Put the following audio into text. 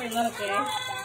we look, eh?